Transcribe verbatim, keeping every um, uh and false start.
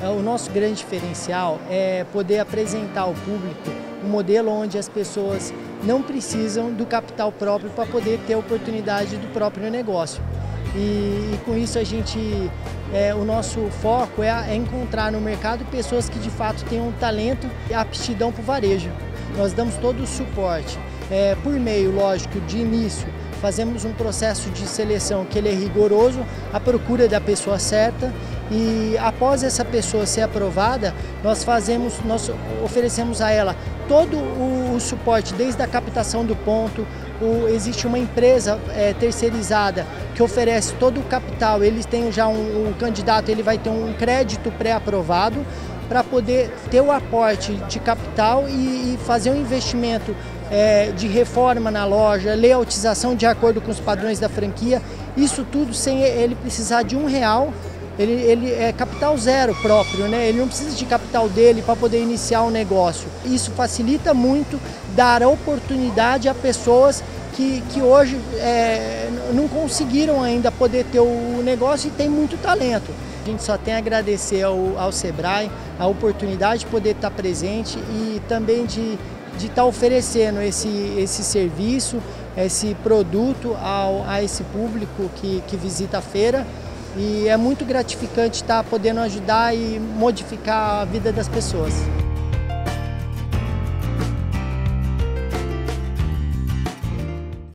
O nosso grande diferencial é poder apresentar ao público um modelo onde as pessoas não precisam do capital próprio para poder ter a oportunidade do próprio negócio. E, e com isso a gente, é, o nosso foco é, é encontrar no mercado pessoas que de fato tenham talento e aptidão para o varejo. Nós damos todo o suporte, é, por meio, lógico, de início, fazemos um processo de seleção que ele é rigoroso, à procura da pessoa certa, e após essa pessoa ser aprovada, nós, fazemos, nós oferecemos a ela todo o, o suporte, desde a captação do ponto. O, existe uma empresa é, terceirizada que oferece todo o capital, eles têm já um, um candidato, ele vai ter um crédito pré-aprovado para poder ter o aporte de capital e, e fazer um investimento é, de reforma na loja, layoutização de acordo com os padrões da franquia, isso tudo sem ele precisar de um real. Ele, ele é capital zero próprio, né? Ele não precisa de capital dele para poder iniciar um negócio. Isso facilita muito dar a oportunidade a pessoas que, que hoje é, não conseguiram ainda poder ter o negócio e tem muito talento. A gente só tem a agradecer ao, ao Sebrae a oportunidade de poder estar presente e também de, de estar oferecendo esse, esse serviço, esse produto ao, a esse público que, que visita a feira. E é muito gratificante estar podendo ajudar e modificar a vida das pessoas.